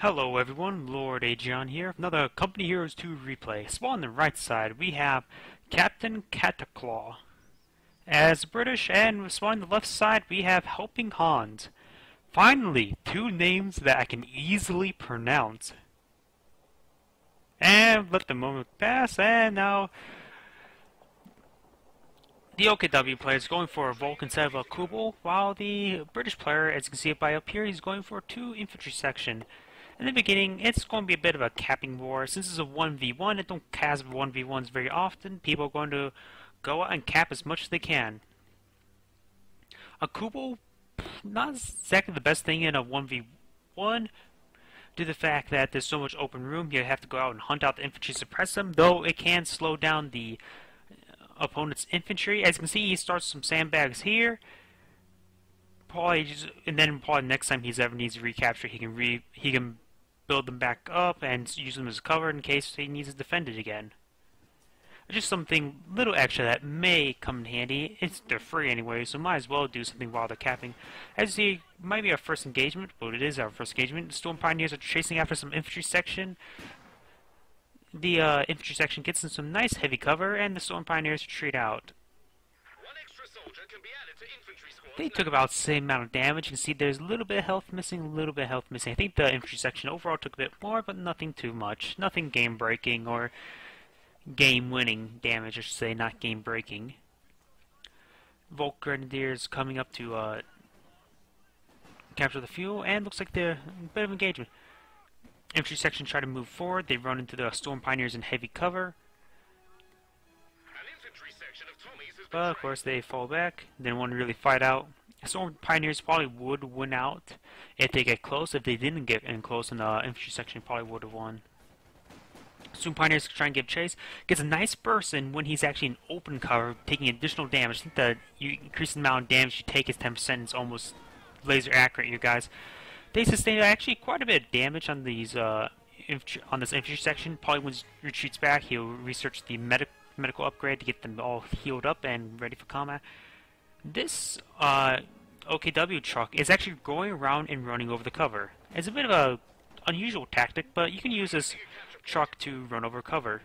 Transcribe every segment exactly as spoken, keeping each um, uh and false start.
Hello everyone, Lord Agion here. Another Company Heroes two replay. So on the right side we have Captain Cataclaw as British, and so on the left side we have Helping Hans. Finally, two names that I can easily pronounce. And let the moment pass, and now the O K W player is going for a Volk instead of a Kubel, while the British player, as you can see by up here, he's going for two infantry section. In the beginning, it's going to be a bit of a capping war. Since it's a one v one, it don't cast one v ones very often. People are going to go out and cap as much as they can. A Kubel, not exactly the best thing in a one v one, due to the fact that there's so much open room. You have to go out and hunt out the infantry, suppress them, though it can slow down the opponent's infantry. As you can see, he starts some sandbags here. Probably just, and then probably next time he's ever needs to recapture, he can re he can build them back up and use them as cover in case he needs to defend it again. Just something little extra that may come in handy. It's they're free anyway, so might as well do something while they're capping. As you see, might be our first engagement, but it is our first engagement. Storm Pioneers are chasing after some infantry section. The uh, infantry section gets in some nice heavy cover, and the Storm Pioneers retreat out. They took about the same amount of damage. You can see there's a little bit of health missing, a little bit of health missing. I think the infantry section overall took a bit more, but nothing too much. Nothing game-breaking or game-winning damage, I should say, not game-breaking. Volk Grenadiers coming up to uh, capture the fuel, and looks like they're a bit of engagement. Infantry section try to move forward. They run into the Storm Pioneers in heavy cover. But of course they fall back, they don't want to really fight out. Storm Pioneers probably would win out if they get close. If they didn't get in close, then the infantry section probably would have won. Storm Pioneers try and give chase, gets a nice burst in when he's actually in open cover, taking additional damage. I think the you increase the amount of damage you take is ten percent, it's almost laser accurate, you guys. They sustained actually quite a bit of damage on these uh, on this infantry section. Probably when he retreats back, he'll research the medic medical upgrade to get them all healed up and ready for combat. This uh, O K W truck is actually going around and running over the cover. It's a bit of a unusual tactic, but you can use this truck to run over cover.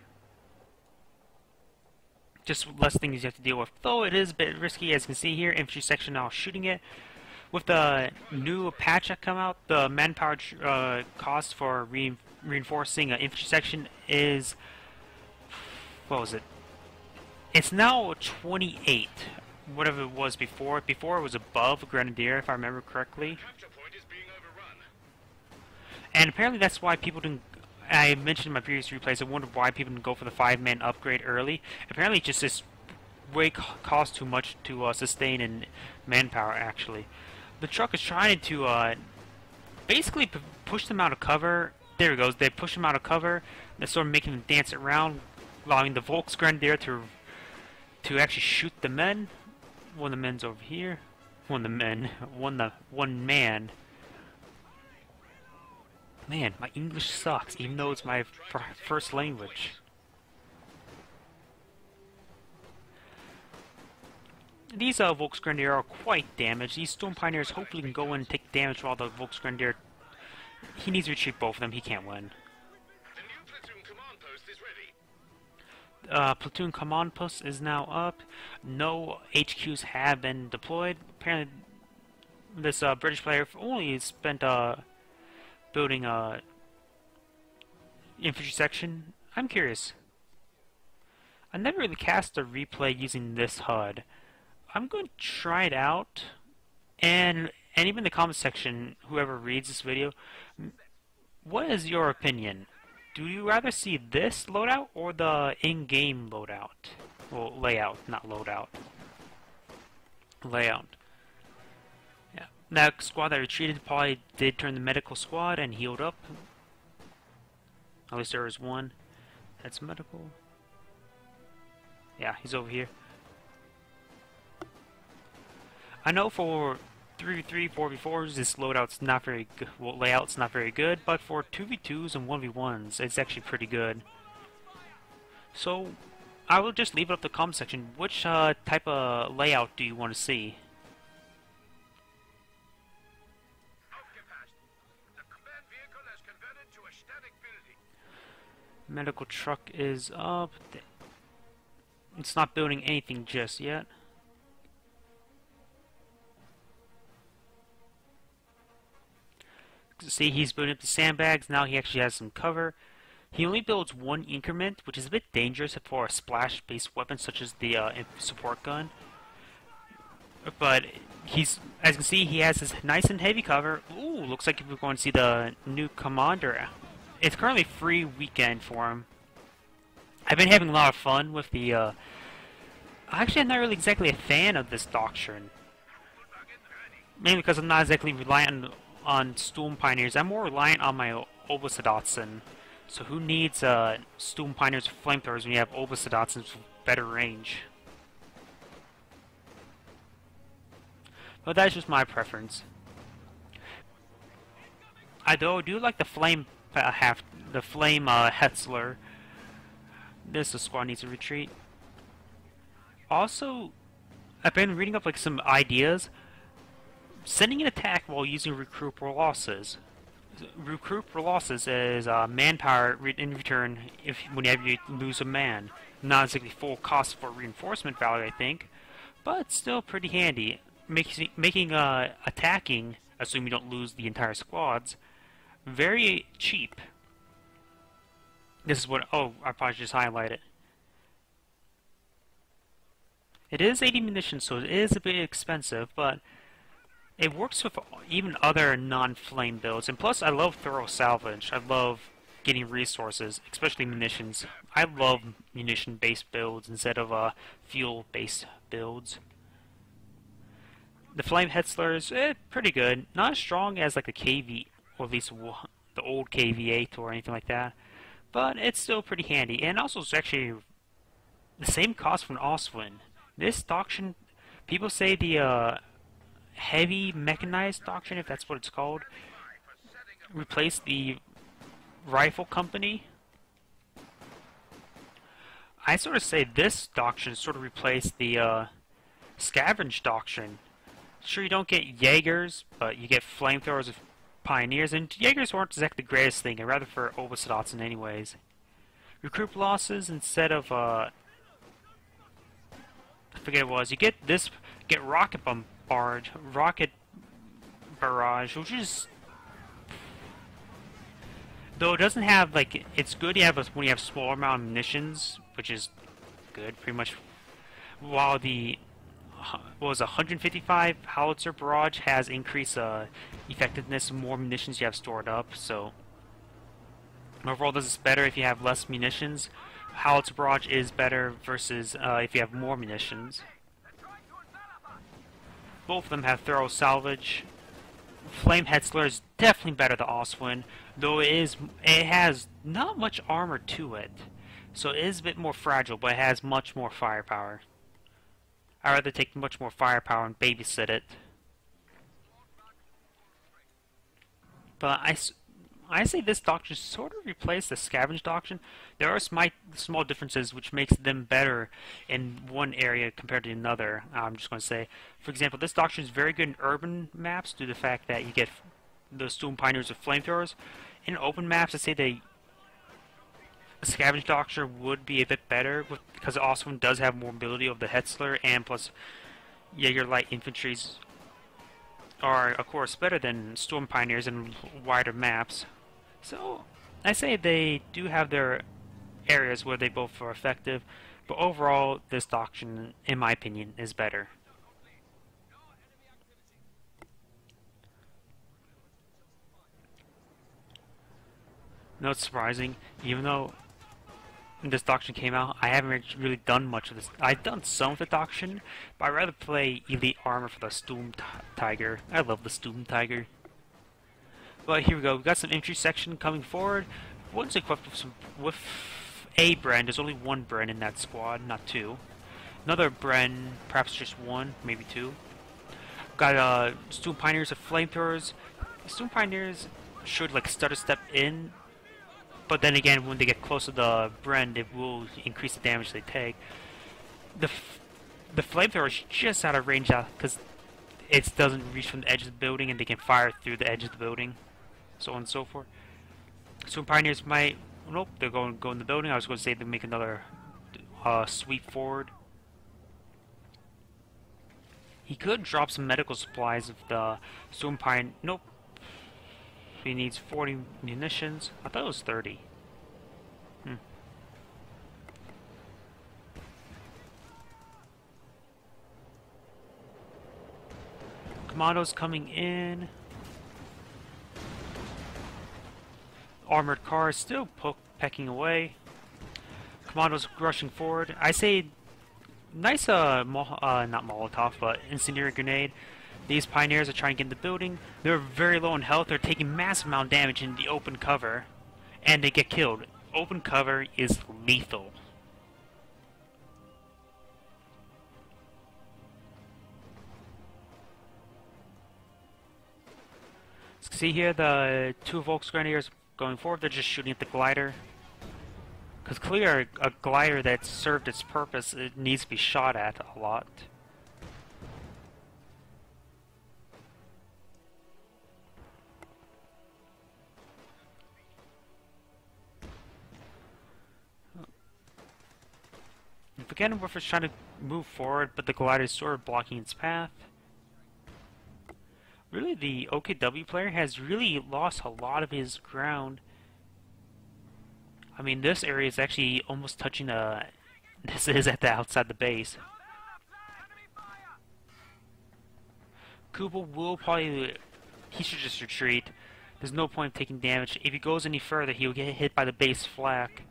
Just less things you have to deal with, though it is a bit risky. As you can see here, infantry section now shooting it. With the new patch that come out, the manpower uh, cost for re reinforcing an infantry section is, what was it? It's now twenty-eight, whatever it was before. Before it was above Grenadier, if I remember correctly. And apparently that's why people didn't. I mentioned in my previous replays, I wondered why people didn't go for the five-man upgrade early. Apparently, it's just this way costs too much to uh, sustain in manpower. Actually, the truck is trying to uh, basically p push them out of cover. There it goes. They push them out of cover. They're sort of making them dance around, allowing the Volks Grenadier to to actually shoot the men. One of the men's over here. One of the men. One the one man. Man, my English sucks, even though it's my fr first language. These uh, Volk Grenadier are quite damaged. These Storm Pioneers hopefully can go in and take damage while the Volk Grenadier. He needs to retreat both of them. He can't win. Uh, platoon command post is now up. No H Qs have been deployed. Apparently, this uh, British player only spent uh, building a infantry section. I'm curious. I never really cast a replay using this H U D. I'm going to try it out, and and even the comment section, whoever reads this video, what is your opinion? Do you rather see this loadout or the in-game loadout? Well, layout, not loadout. Layout. Yeah. That squad that retreated probably did turn the medical squad and healed up. At least there was one. That's medical. Yeah, he's over here. I know for three v three, four v fours, this loadout's not very good, well, layout's not very good, but for two v twos and one v ones, it's actually pretty good. So, I will just leave it up to the comment section. Which uh, type of layout do you want to see? Medical truck is up. It's not building anything just yet. See, he's building up the sandbags. Now he actually has some cover. He only builds one increment, which is a bit dangerous for a splash-based weapon such as the uh, support gun. But he's, as you can see, he has his nice and heavy cover. Ooh, looks like we're going to see the new commander. It's currently free weekend for him. I've been having a lot of fun with the. Uh... Actually, I'm not really exactly a fan of this doctrine, mainly because I'm not exactly reliant on. on Sturm Pioneers. I'm more reliant on my Obersoldaten. So who needs uh, Sturm Pioneers or flamethrowers when you have Obersoldaten with better range? But that's just my preference. I though do like the flame uh, half the flame uh, Hetzler. This squad needs to retreat. Also, I've been reading up like some ideas. Sending an attack while using recruit for losses. Recruit for losses is uh, manpower re in return if whenever you lose a man. Not exactly full cost for reinforcement value, I think, but still pretty handy. Makes, making uh, attacking, assuming you don't lose the entire squads, very cheap. This is what. Oh, I probably just highlighted it. It is eighty munitions, so it is a bit expensive, but. It works with even other non-flame builds, and plus I love thorough salvage. I love getting resources, especially munitions. I love munition-based builds instead of uh, fuel-based builds. The flame Hetzler is eh, pretty good. Not as strong as like the K V, or at least the old K V eight or anything like that, but it's still pretty handy. And also it's actually the same cost from Oswin. This doctrine, people say the. Uh, Heavy mechanized doctrine, if that's what it's called, replace the rifle company. I sort of say this doctrine sort of replaced the uh, scavenge doctrine. Sure, you don't get Jaegers, but you get flamethrowers with pioneers, and Jaegers weren't exactly the greatest thing. I'd rather for Obersoldaten anyways. Recruit losses instead of uh, I forget what it was. You get this, get rocket bomb. Barge, rocket barrage, which is though it doesn't have like it's good. You have a, when you have small amount of munitions, which is good, pretty much. While the what was one hundred fifty-five howitzer barrage has increased uh, effectiveness, more munitions you have stored up. So overall, this is better if you have less munitions. Howitzer barrage is better versus uh, if you have more munitions. Both of them have thorough salvage. Flame Hetzler is definitely better than Oswin, though it is it has not much armor to it, so it is a bit more fragile, but it has much more firepower. I'd rather take much more firepower and babysit it. But I, I say this doctrine sort of replaced the scavenge doctrine. There are smi small differences which makes them better in one area compared to another. I'm just going to say, for example, this doctrine is very good in urban maps due to the fact that you get the Sturm Pioneers with flamethrowers. In open maps, I say the scavenge doctrine would be a bit better with, because it also does have more mobility of the Hetzler, and plus Jaeger light infantries are of course better than Sturm Pioneers in wider maps. So, I say they do have their areas where they both are effective, but overall, this doctrine, in my opinion, is better. No, it's surprising, even though this doctrine came out, I haven't really done much of this. I've done some of the doctrine, but I'd rather play Elite Armor for the Sturm Tiger. I love the Sturm Tiger. But here we go, we've got some infantry section coming forward. One's equipped with, some, with a Bren. There's only one Bren in that squad, not two. Another Bren, perhaps just one, maybe two. Got uh, Sturm Pioneers of flamethrowers. Sturm Pioneers should like stutter step in, but then again, when they get close to the Bren, it will increase the damage they take. The f the flamethrower is just out of range because it doesn't reach from the edge of the building, and they can fire through the edge of the building, so on and so forth. Swarm Pioneers might... Nope, they're going to go in the building. I was going to say they make another uh, sweep forward. He could drop some medical supplies if the Swarm Pioneer... Nope. He needs forty munitions. I thought it was thirty. Hmm. Commandos coming in. Armored cars still po pecking away. Commandos rushing forward. I say, nice, uh, mo uh not Molotov, but incendiary grenade. These pioneers are trying to get in the building. They're very low in health. They're taking massive amount of damage in the open cover, and they get killed. Open cover is lethal. See here, the two Volk Grenadiers going forward. They're just shooting at the glider, because clearly a, a glider that served its purpose, it needs to be shot at a lot. If again, we're just trying to move forward, but the glider is sort of blocking its path. Really, the O K W player has really lost a lot of his ground. I mean, this area is actually almost touching a... This is at the outside the base. Kuba will probably... He should just retreat. There's no point in taking damage. If he goes any further, he'll get hit by the base flak.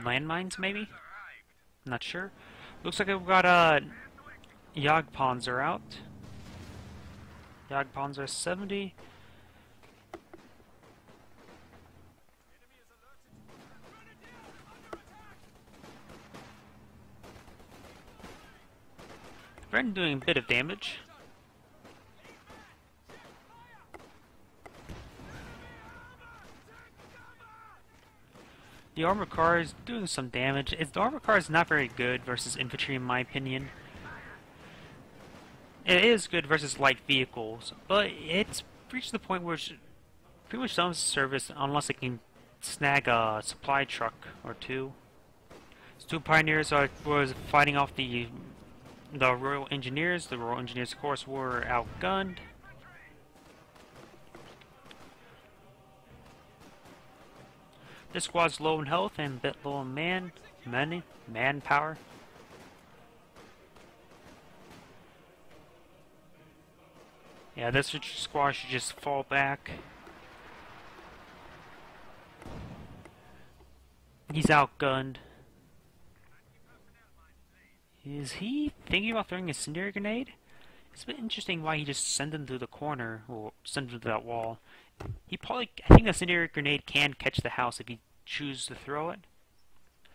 Landmines, maybe? Not sure. Looks like I've got a... Uh, Yagpawns are out. Yagpawns are seventy. Bren doing a bit of damage. The armored car is doing some damage. It's, the armored car is not very good versus infantry, in my opinion. It is good versus light vehicles, but it's reached the point where it's pretty much done with service unless it can snag a supply truck or two. So two pioneers are was fighting off the the Royal Engineers. The Royal Engineers, of course, were outgunned. This squad's low in health and a bit low in man money manpower. Yeah, this squad should just fall back. He's outgunned. Is he thinking about throwing a incendiary grenade? It's a bit interesting why he just sent him through the corner, or sent him to that wall. He probably, I think the incendiary grenade can catch the house if he chooses to throw it.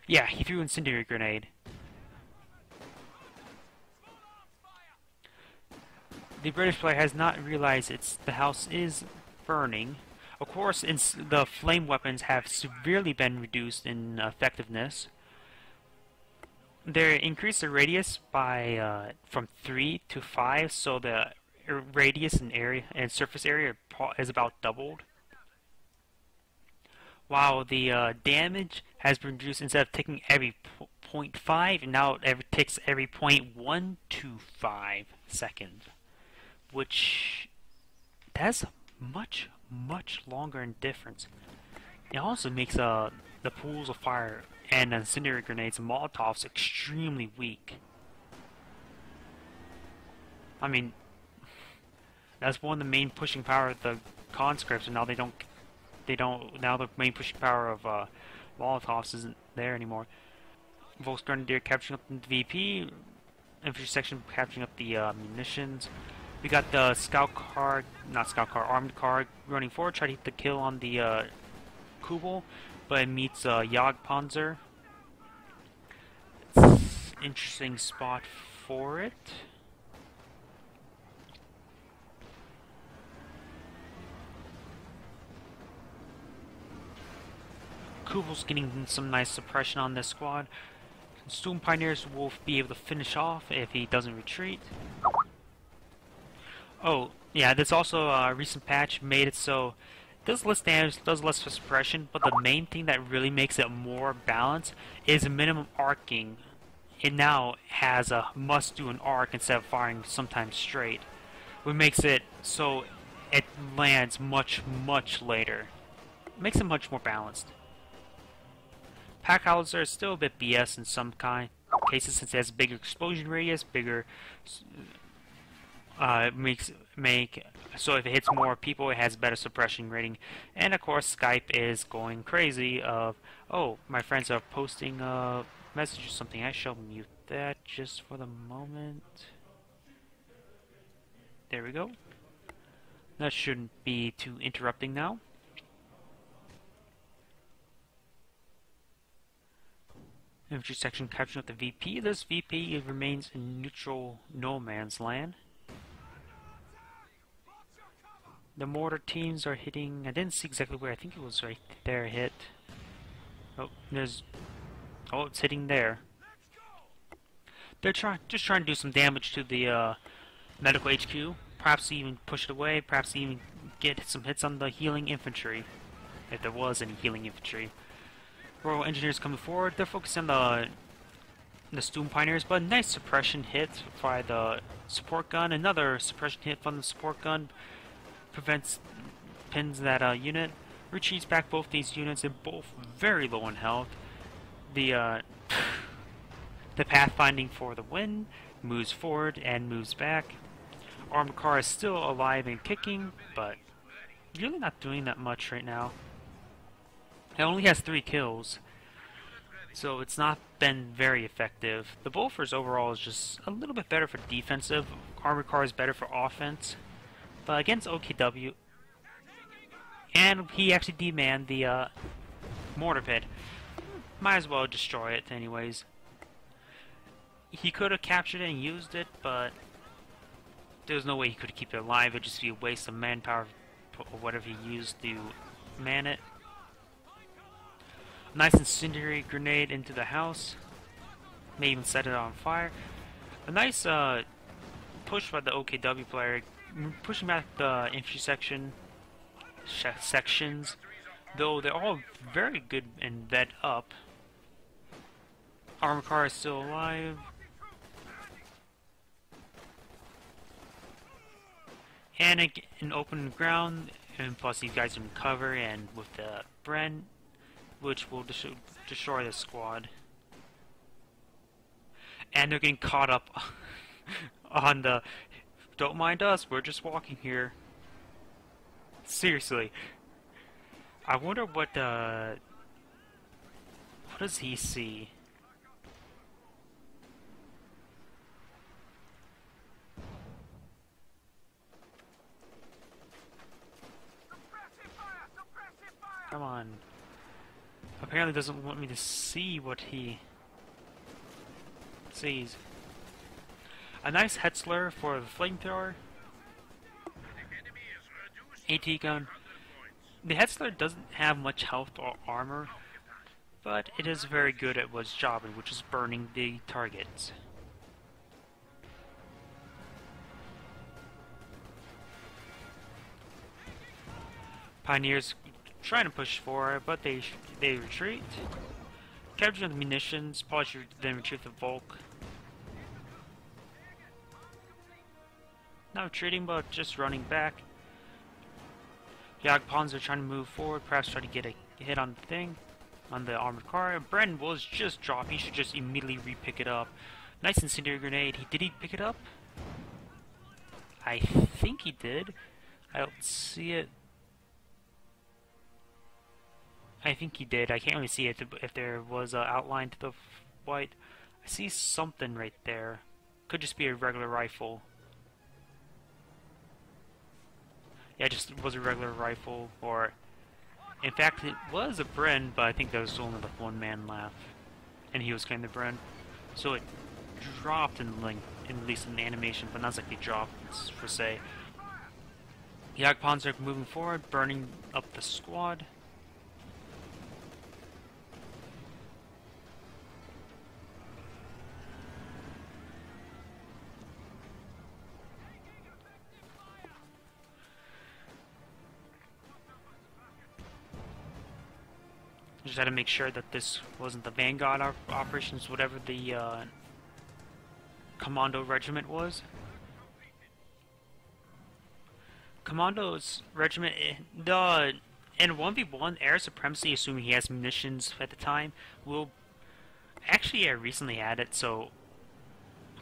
Yeah, he threw an incendiary grenade. The British player has not realized it's the house is burning. Of course, it's, the flame weapons have severely been reduced in effectiveness. They increased the radius by uh, from three to five, so the radius and area and surface area is about doubled. Wow, the uh, damage has been reduced. Instead of taking every point five, now it takes every point one two five seconds. Which, that's much, much longer in difference. It also makes uh, the pools of fire and incendiary grenades and Molotovs extremely weak. I mean, that's one of the main pushing power of the conscripts, and now they don't, they don't. Now the main pushing power of uh, Molotovs isn't there anymore. Volk Grenadier capturing up the V P, infantry section capturing up the uh, munitions. We got the scout car, not scout car, armored car running forward, try to hit the kill on the uh, Kubel, but it meets uh, Jagdpanzer. It's an interesting spot for it. Kubel's getting some nice suppression on this squad. Sturm Pioneers will be able to finish off if he doesn't retreat. Oh, Yeah, there's also a recent patch made it so it does less damage, does less for suppression, but the main thing that really makes it more balanced is minimum arcing. It now has a must do an arc instead of firing sometimes straight, which makes it so it lands much, much later. It makes it much more balanced. Pack Howitzer is still a bit B S in some kind cases since it has bigger explosion radius, bigger. Uh, it makes make so if it hits more people, it has better suppression rating. And of course, Skype is going crazy. Of oh, my friends are posting a message or something. I shall mute that just for the moment. There we go. That shouldn't be too interrupting now. Infantry section capturing up the V P. This V P remains in neutral no man's land. The mortar teams are hitting. I didn't see exactly where. I think it was right there. Hit. Oh, there's. Oh, it's hitting there. They're trying, just trying to do some damage to the uh, medical H Q. Perhaps even push it away. Perhaps even get some hits on the healing infantry, if there was any healing infantry. Royal Engineers coming forward. They're focusing on the the Sturm Pioneers, but nice suppression hit by the support gun. Another suppression hit from the support gun prevents pins that uh, unit. Retreats back both these units. They're both very low in health. The uh, the pathfinding for the win moves forward and moves back. Armored car is still alive and kicking, but really not doing that much right now. It only has three kills, so it's not been very effective. The Bulfers overall is just a little bit better for defensive. Armored car is better for offense, but against O K W, and he actually demanded the uh, mortar pit. Might as well destroy it anyways. He could have captured it and used it, but there's no way he could keep it alive. It'd just be a waste of manpower or whatever he used to man it. Nice incendiary grenade into the house. May even set it on fire. A nice uh, push by the O K W player, pushing back the infantry section sections. Though they're all very good and vet up. Armored car is still alive. And an open ground, and plus these guys are in cover, and with the Bren, which will des destroy the squad. And they're getting caught up on the, don't mind us, we're just walking here. Seriously. I wonder what, uh, what does he see? Suppressive fire, suppressive fire. Come on. Apparently doesn't want me to see what he sees. A nice Hetzler for the flamethrower. AT gun. The Hetzler doesn't have much health or armor, but it is very good at its job, which is burning the targets. Pioneers trying to push forward, but they they retreat. Capture the munitions, polish then retreat the Volk. Not retreating, but just running back. Yagpawns are trying to move forward, perhaps try to get a hit on the thing, on the armored car. Bren was just dropped, he should just immediately re-pick it up. Nice incendiary grenade, he did he pick it up? I think he did. I don't see it. I think he did, I can't really see it if there was an outline to the white. I see something right there. Could just be a regular rifle. Yeah, it just was a regular rifle, or in fact it was a Bren, but I think there was only like one man left, and he was carrying the Bren, so it dropped in like at least in the animation, but not like it dropped per se. Jagdpanzer moving forward, burning up the squad. I just had to make sure that this wasn't the Vanguard op operations, whatever the uh, Commando Regiment was. Commando's Regiment, the in one v one Air Supremacy, assuming he has munitions at the time, will actually I recently had it, so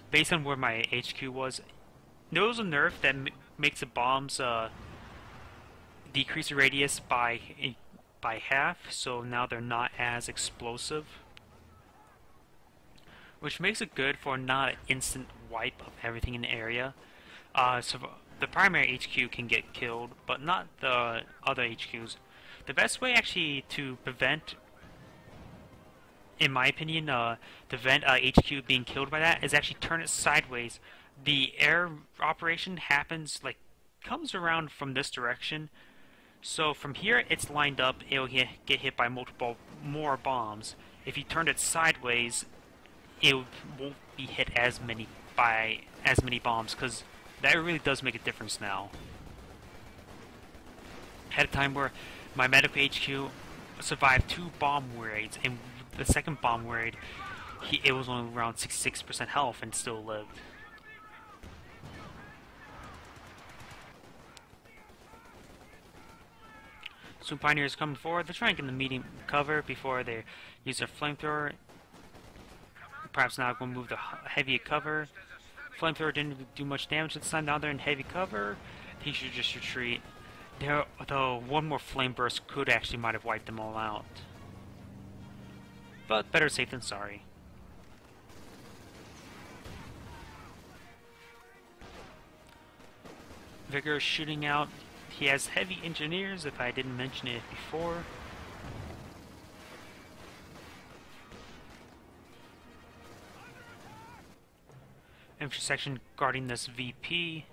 based on where my H Q was, there was a nerf that m makes the bombs uh, decrease the radius by by half, so now they're not as explosive, which makes it good for not an instant wipe of everything in the area. Uh, so the primary H Q can get killed, but not the other H Qs. The best way actually to prevent, in my opinion, uh, the vent uh, H Q being killed by that is actually turn it sideways. The air operation happens, like, comes around from this direction. So from here, it's lined up, it'll get hit by multiple more bombs. If you turn it sideways, it won't be hit as many by as many bombs, because that really does make a difference now. I had a time where my medical H Q survived two bomb raids, and the second bomb raid, he, it was only around sixty-six percent health and still lived. Two pioneers coming forward. They're trying to get the medium cover before they use their flamethrower. Perhaps now going to move to heavy cover. Flamethrower didn't do much damage at the time. Now they're in heavy cover. He should just retreat. There, though, one more flame burst could actually might have wiped them all out. But better safe than sorry. Vickers shooting out. He has heavy engineers, if I didn't mention it before. Infantry section guarding this V P.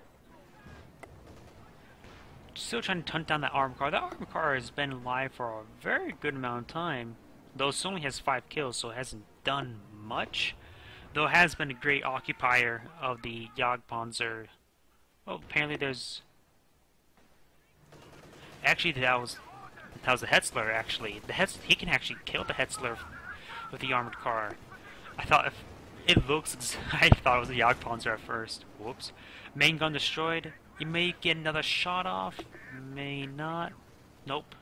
Still trying to hunt down that armored car. That armored car has been alive for a very good amount of time. Though it only has five kills, so it hasn't done much. Though it has been a great occupier of the Jagdpanzer. Well, apparently there's... Actually, that was that was the Hetzler, actually. The Hetz he can actually kill the Hetzler with the armored car. I thought if it looks... I thought it was a Yagpawns at first. Whoops. Main gun destroyed. You may get another shot off. May not. Nope.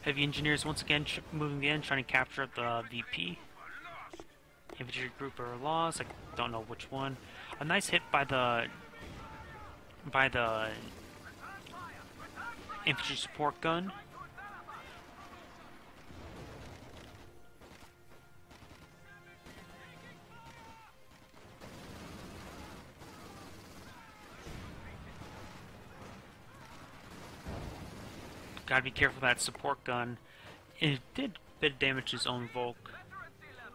Heavy engineers once again tr moving in, trying to capture the V P. Infantry group are lost. I don't know which one. A nice hit by the by the infantry support gun. Gotta be careful with that support gun. It did a bit of damage to his own Volk.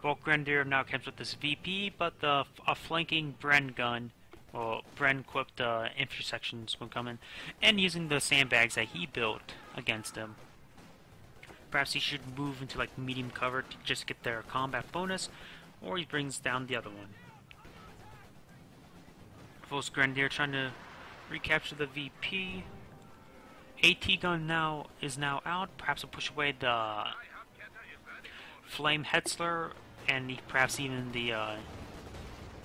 Volk Grenadier now comes with this V P, but the a flanking Bren gun, well, Bren equipped uh, infantry sections when coming, and using the sandbags that he built against him. Perhaps he should move into like medium cover to just get their combat bonus, or he brings down the other one. Volk Grenadier trying to recapture the V P. AT gun now is now out. Perhaps will push away the Flame Hetzler and perhaps even the uh,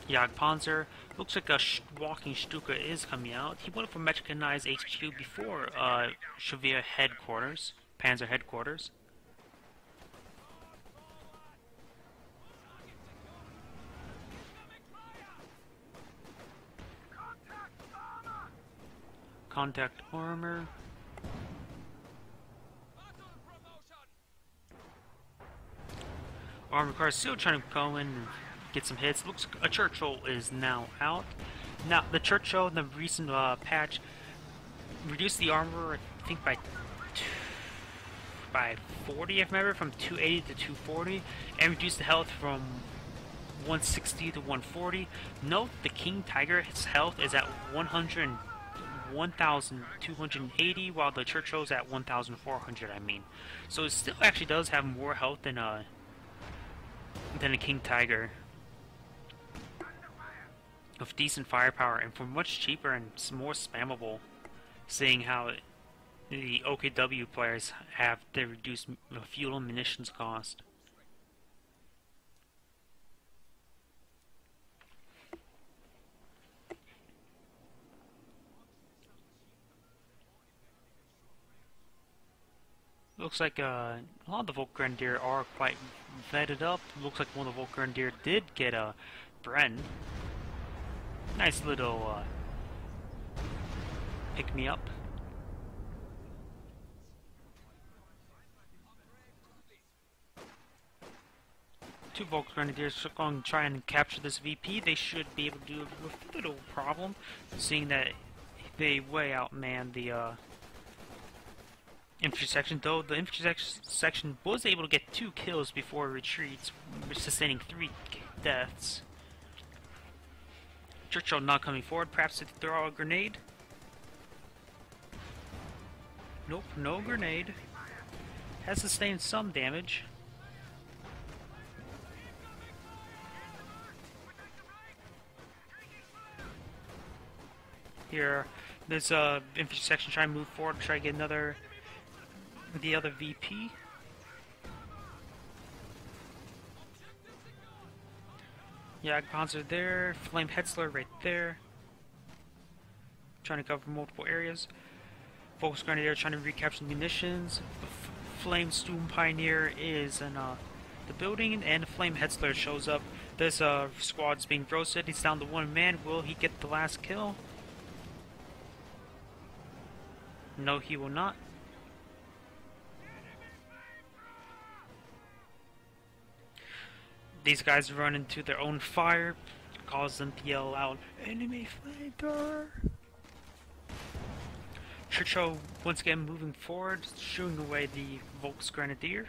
Jagdpanzer. Looks like a sh walking StuG is coming out. He went for mechanized H Q before uh, Shavir headquarters, Panzer headquarters. Contact armor. Armored car still trying to go in and get some hits. Looks like a Churchill is now out. Now, the Churchill in the recent uh, patch reduced the armor, I think, by by forty, if I remember, from two eighty to two forty, and reduced the health from one sixty to one forty. Note the King Tiger, his health is at one hundred one thousand two hundred eighty, while the Churchill's at one thousand four hundred, I mean. So it still actually does have more health than a than a King Tiger, with decent firepower and for much cheaper and more spammable, seeing how it the O K W players have the reduced fuel and munitions cost. Looks like uh, a lot of the Volk Grenadier are quite vetted up. Looks like one of the Volk Grenadier did get a Bren. Nice little uh, pick me up. Two Volk Grenadiers are going to try and capture this V P. They should be able to do it with little problem, seeing that they way outman the. Uh, Infantry section, though the infantry section was able to get two kills before retreats, sustaining three deaths. Churchill not coming forward, perhaps to throw a grenade. Nope, no grenade. Has sustained some damage. Here, this uh, infantry section trying to move forward, try to get another. The other V P. Jagdpanzer are there, Flame Hetzler right there. Trying to cover multiple areas. Volk Grenadier trying to recapture munitions. F Flame Sturm Pioneer is in uh, the building, and Flame Hetzler shows up. This uh, squad's being roasted. He's down to one man. Will he get the last kill? No, he will not. These guys run into their own fire, cause them to yell out, "Enemy flamethrower!" Churchill once again moving forward, shooing away the Volk's Grenadier.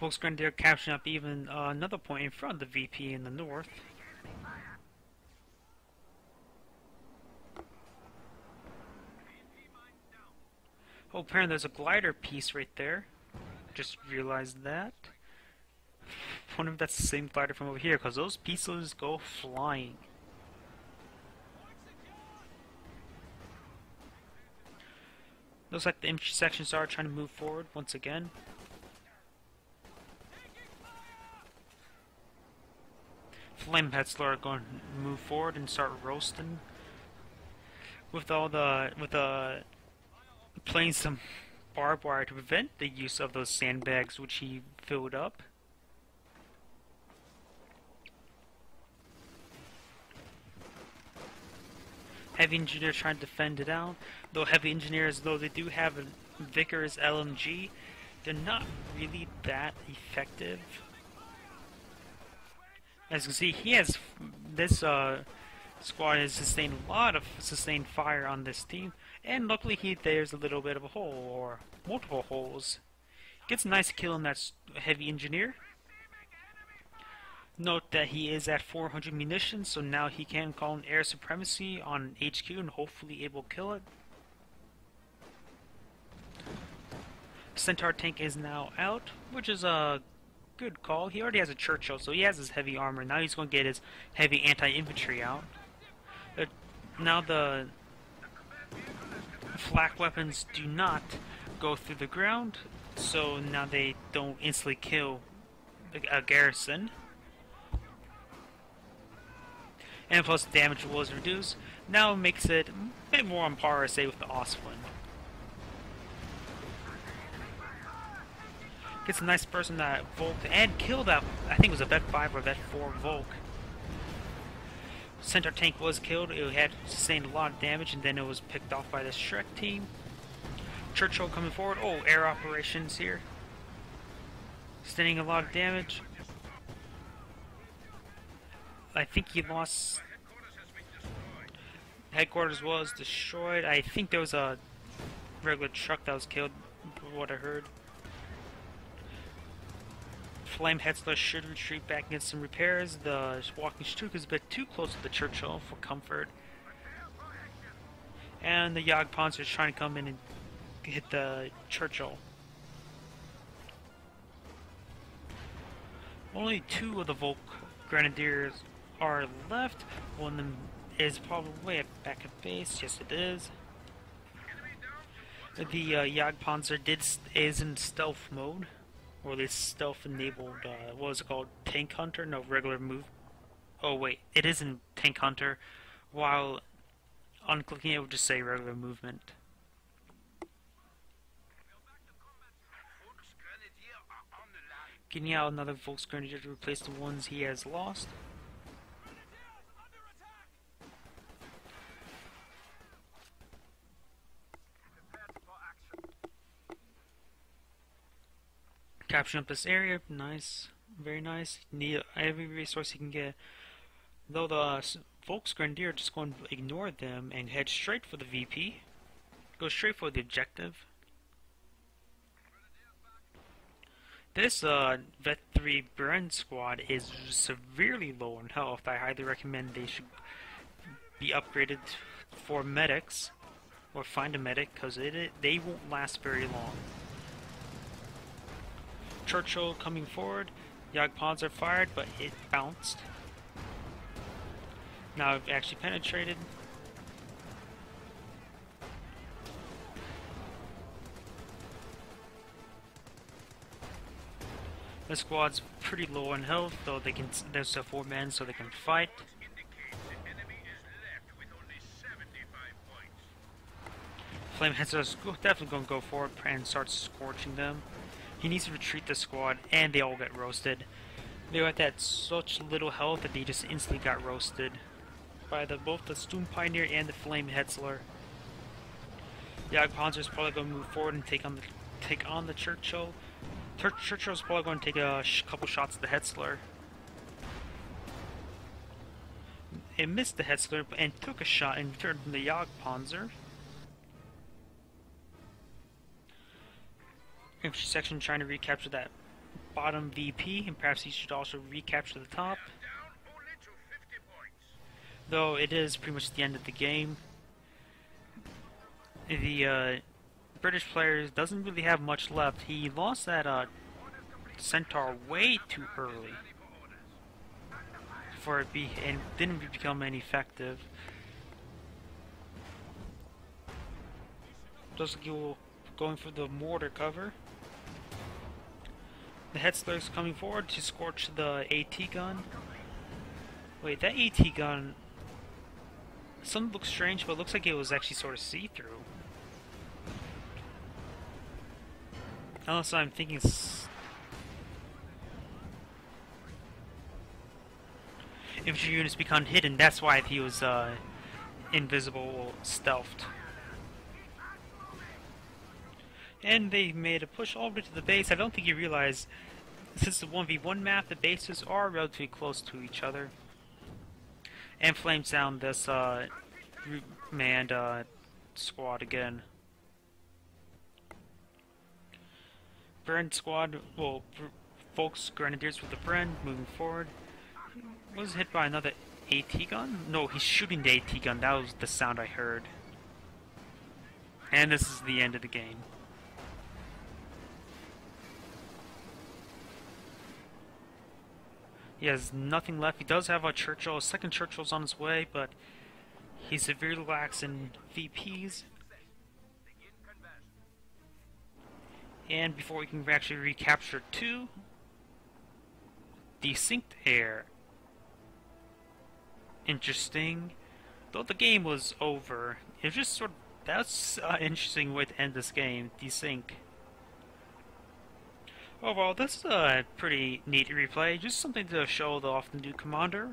Volk's Grenadier capturing up even uh, another point in front of the V P in the north. Oh, apparently there's a glider piece right there. Just realized that. I wonder if that's the same glider from over here, because those pieces go flying. Looks like the infantry sections are trying to move forward once again. Flame Hetzler are going to move forward and start roasting. With all the with the playing some barbed wire to prevent the use of those sandbags which he filled up. Heavy Engineer trying to defend it out. Though Heavy Engineers, though they do have a Vickers L M G, they're not really that effective. As you can see, he has this uh, squad has sustained a lot of sustained fire on this team. And luckily he, there's a little bit of a hole, or multiple holes. Gets a nice kill on that Heavy Engineer. Note that he is at four hundred munitions, so now he can call an air supremacy on H Q and hopefully it will kill it. Centaur tank is now out, which is a good call. He already has a Churchill, so he has his heavy armor. Now he's going to get his heavy anti-infantry out. Uh, now the flak weapons do not go through the ground, so now they don't instantly kill a garrison. And plus the damage was reduced, now makes it a bit more on par, say, with the Oswin. Gets a nice person that Volk and killed that, I think it was a Vet five or Vet four Volk. Centaur tank was killed, it had sustained a lot of damage, and then it was picked off by the Shrek team. Churchill coming forward, oh, air operations here. Sustaining a lot of damage. I think he lost... Headquarters was destroyed. I think there was a regular truck that was killed, from what I heard. Flame Hetzler should retreat back against some repairs. The walking StuG is a bit too close to the Churchill for comfort. And the Jagdpanzer is trying to come in and hit the Churchill. Only two of the Volk Grenadiers are left, one of them is probably a backup base. Yes, it is. The uh, Jagdpanzer did st is in stealth mode, or this stealth-enabled. Uh, what was it called? Tank Hunter? No, regular move. Oh wait, it is in Tank Hunter. While unclicking it, it will just say regular movement. Getting out another Volk Grenadier to replace the ones he has lost. Capturing up this area, nice, very nice. Need every resource he can get. Though the uh, Volk Grenadier just going to ignore them and head straight for the V P. Go straight for the objective. This uh, Vet three Bren squad is severely low on health. I highly recommend they should be upgraded for medics or find a medic, because it they won't last very long. Churchill coming forward. Jagdpanzer are fired, but it bounced. Now I've actually penetrated. The squad's pretty low on health, though they can. There's a four men, so they can fight. Flame Hetzler is definitely going to go forward and start scorching them. He needs to retreat the squad, and they all get roasted. They were at that such little health that they just instantly got roasted by the both the Sturm Pioneer and the Flame Hetzler. Jagdpanzer is probably going to move forward and take on the take on the Churchill. Tur Churchill's probably going to take a sh couple shots at the Hetzler. It missed the Hetzler and took a shot and turned the Jagdpanzer. Infantry section trying to recapture that bottom V P, and perhaps he should also recapture the top. Though it is pretty much the end of the game. The uh, British player doesn't really have much left. He lost that uh, Centaur way too early for it be and didn't become ineffective. Just going for the mortar cover. The Hetzler's coming forward to scorch the AT gun. Wait, that AT gun... Something looks strange, but it looks like it was actually sort of see-through. Unless I'm thinking... S Infantry units become hidden, that's why he was uh, invisible, stealthed. And they made a push all the way to the base. I don't think you realize, since the one v one map, the bases are relatively close to each other. And flames down this uh, manned uh, squad again. Bren squad, well, Volk Grenadiers with the Bren moving forward. Was hit by another AT gun? No, he's shooting the AT gun. That was the sound I heard. And this is the end of the game. He has nothing left. He does have a Churchill. A second Churchill's on his way, but he's severely lax in V Ps. And before we can actually recapture two, desynced air. Interesting. Though the game was over, it was just sort of, that's an uh, interesting way to end this game, desync. Overall, this is a pretty neat replay, just something to show the often new commander.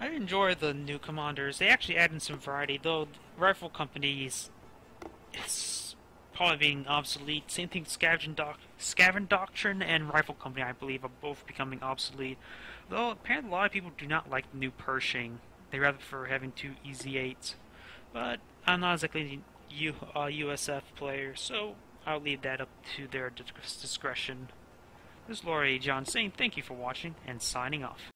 I enjoy the new commanders. They actually add in some variety, though rifle companies is probably being obsolete. Same thing, scavenging doc scavenging doctrine and rifle company, I believe, are both becoming obsolete. Though apparently a lot of people do not like the new Pershing. They rather prefer having two easy eights. But I'm not exactly U uh, U S F player, so I'll leave that up to their discretion. This is Lord Agion saying thank you for watching and signing off.